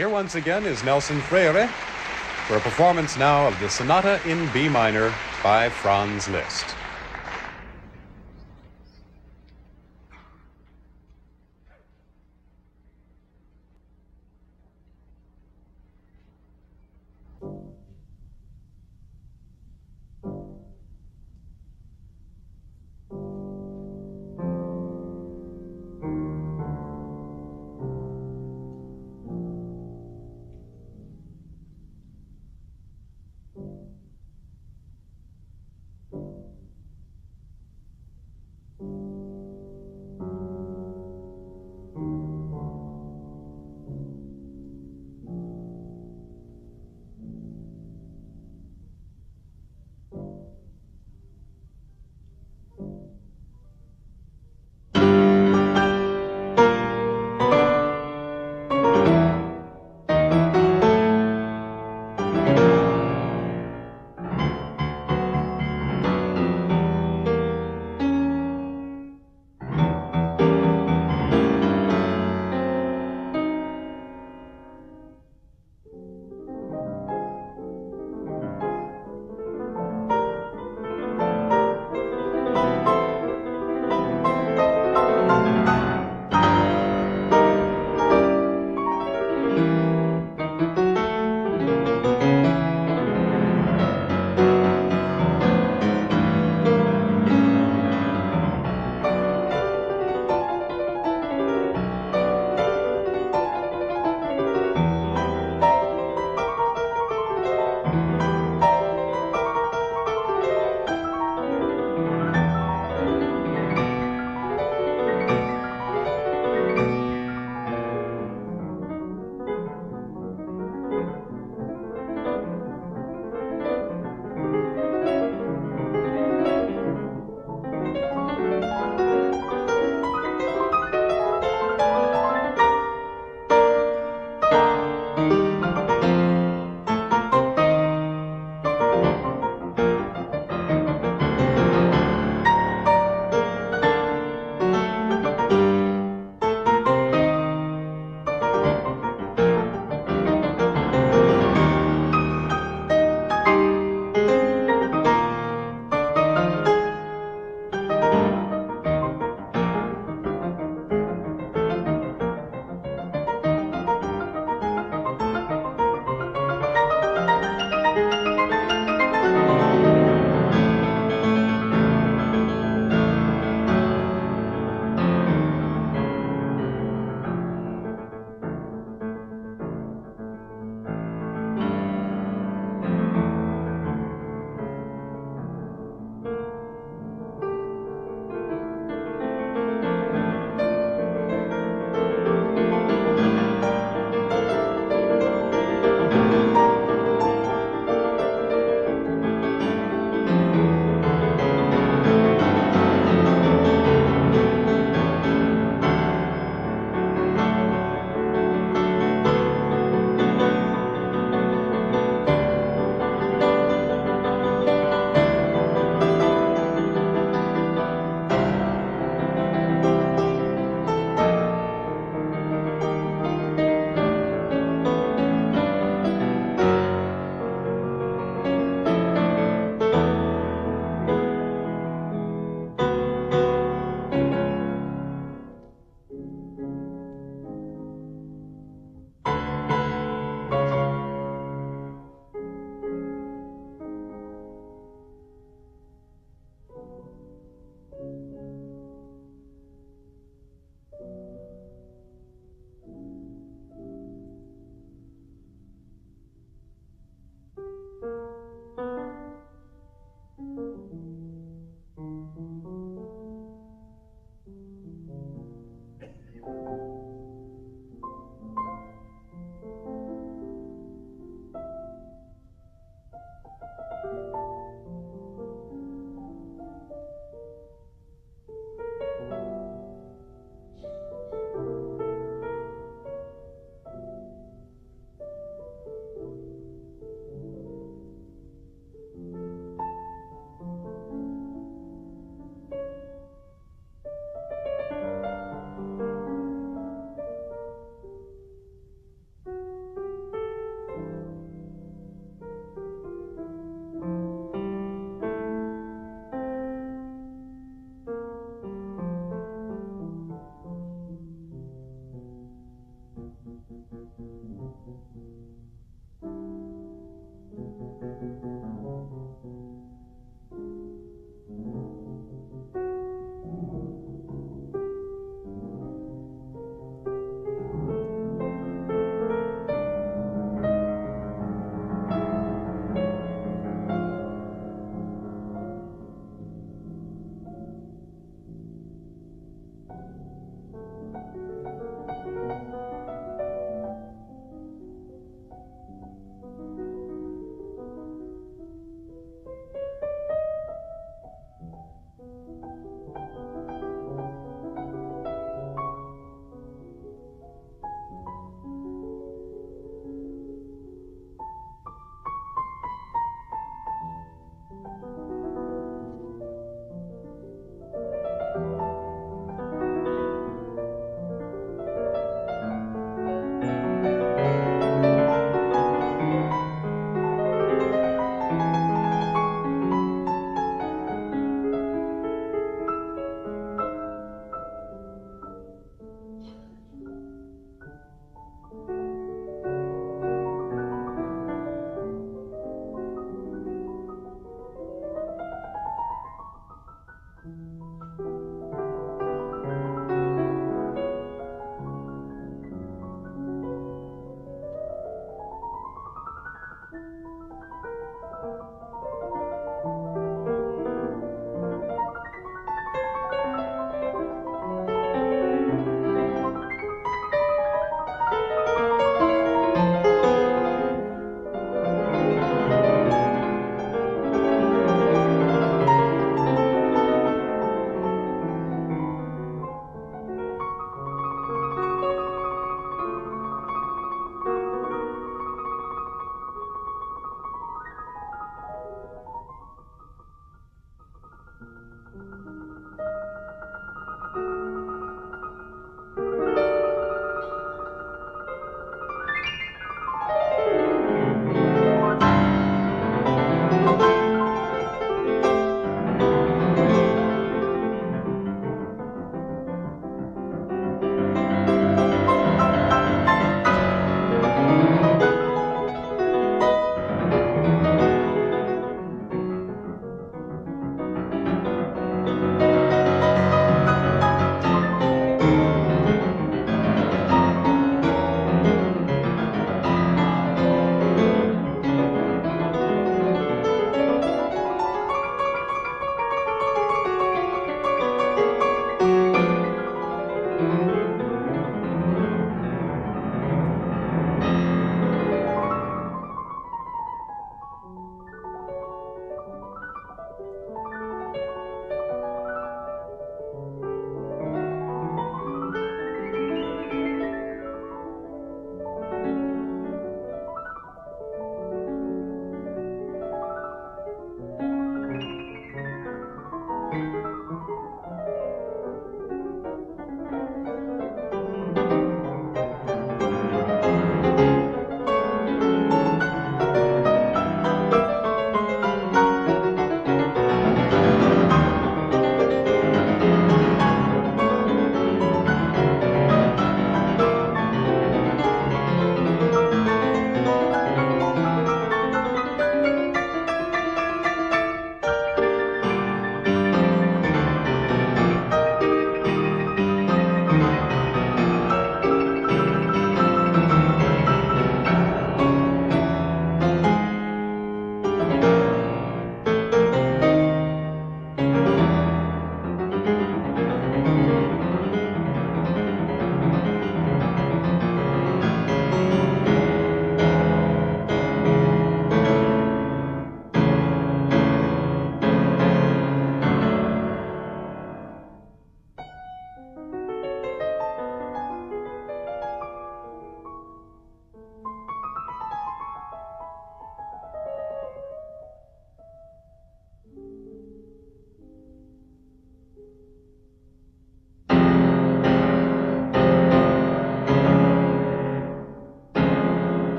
Here once again is Nelson Freire for a performance now of the Sonata in B minor by Franz Liszt.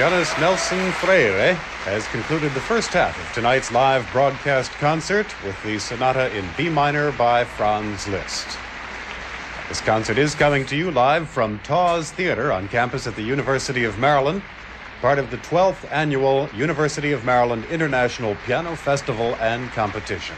Pianist Nelson Freire has concluded the first half of tonight's live broadcast concert with the sonata in B minor by Franz Liszt. This concert is coming to you live from Taws Theater on campus at the University of Maryland, part of the 12th Annual University of Maryland International Piano Festival and Competition.